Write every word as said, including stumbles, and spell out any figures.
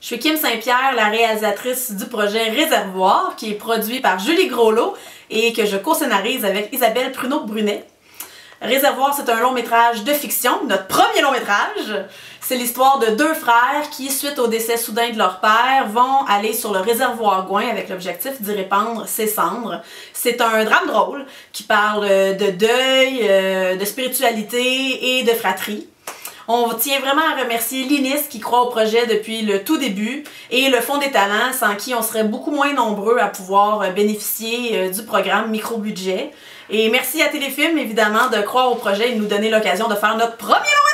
Je suis Kim Saint-Pierre, la réalisatrice du projet Réservoir, qui est produit par Julie Groslot et que je co-scénarise avec Isabelle Pruneau-Brunet. Réservoir, c'est un long métrage de fiction, notre premier long métrage. C'est l'histoire de deux frères qui, suite au décès soudain de leur père, vont aller sur le réservoir Gouin avec l'objectif d'y répandre ses cendres. C'est un drame drôle qui parle de deuil, de spiritualité et de fratrie. On tient vraiment à remercier l'I N I S qui croit au projet depuis le tout début et le Fonds des Talents sans qui on serait beaucoup moins nombreux à pouvoir bénéficier du programme Micro-Budget. Et merci à Telefilm évidemment de croire au projet et de nous donner l'occasion de faire notre premier long